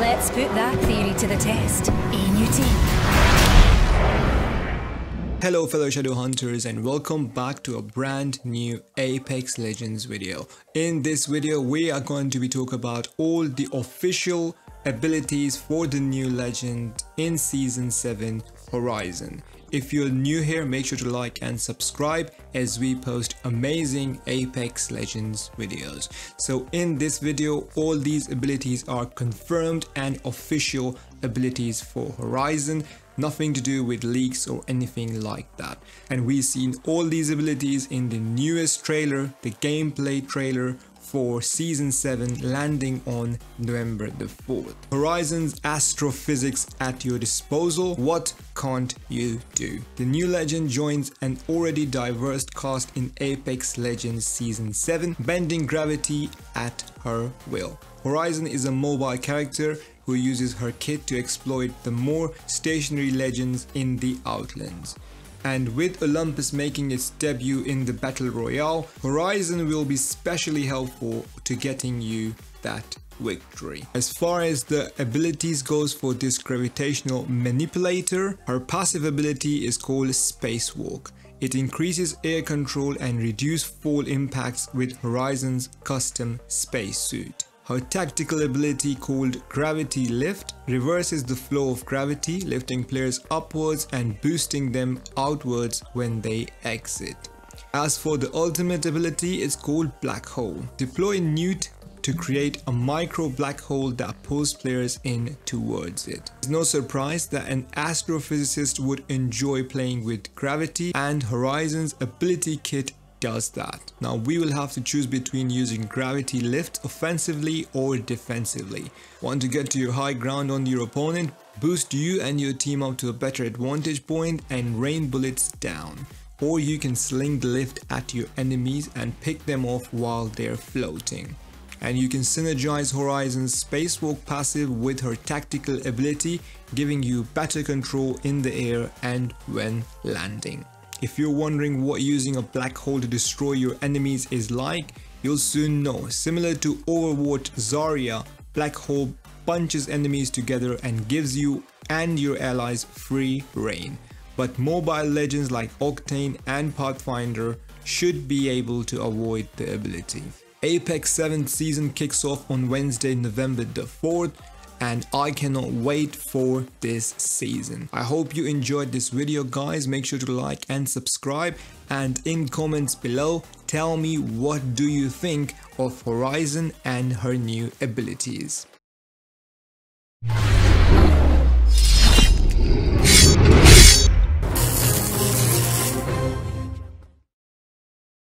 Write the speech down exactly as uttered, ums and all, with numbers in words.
Let's put that theory to the test, eh, Newt? Hello fellow shadow hunters and welcome back to a brand new Apex Legends video. In this video we are going to be talking about all the official abilities for the new legend in season seven Horizon. If you're new here, make sure to like and subscribe as we post amazing Apex Legends videos. So in this video, all these abilities are confirmed and official abilities for Horizon. Nothing to do with leaks or anything like that. And we've seen all these abilities in the newest trailer, the gameplay trailer for season seven, landing on November the fourth. Horizon's astrophysics at your disposal. What can't you do? The new legend joins an already diverse cast in Apex Legends season seven, bending gravity at her will. Horizon is a mobile character who uses her kit to exploit the more stationary legends in the Outlands. And with Olympus making its debut in the Battle Royale, Horizon will be specially helpful to getting you that victory. As far as the abilities goes for this gravitational manipulator, her passive ability is called Spacewalk. It increases air control and reduces fall impacts with Horizon's custom spacesuit. Her tactical ability called Gravity Lift reverses the flow of gravity, lifting players upwards and boosting them outwards when they exit. As for the ultimate ability, it's called Black Hole. Deploy Newt to create a micro black hole that pulls players in towards it. It's no surprise that an astrophysicist would enjoy playing with gravity, and Horizon's ability kit does that. Now we will have to choose between using Gravity Lift offensively or defensively. Want to get to your high ground on your opponent? Boost you and your team up to a better advantage point and rain bullets down. Or you can sling the lift at your enemies and pick them off while they're floating. And you can synergize Horizon's Spacewalk passive with her tactical ability, giving you better control in the air and when landing. If you're wondering what using a black hole to destroy your enemies is like, you'll soon know. Similar to Overwatch Zarya, Black Hole punches enemies together and gives you and your allies free reign. But mobile legends like Octane and Pathfinder should be able to avoid the ability. Apex seventh season kicks off on Wednesday, November the fourth. And I cannot wait for this season. I hope you enjoyed this video, guys. Make sure to like and subscribe, and in comments below tell me what do you think of Horizon and her new abilities.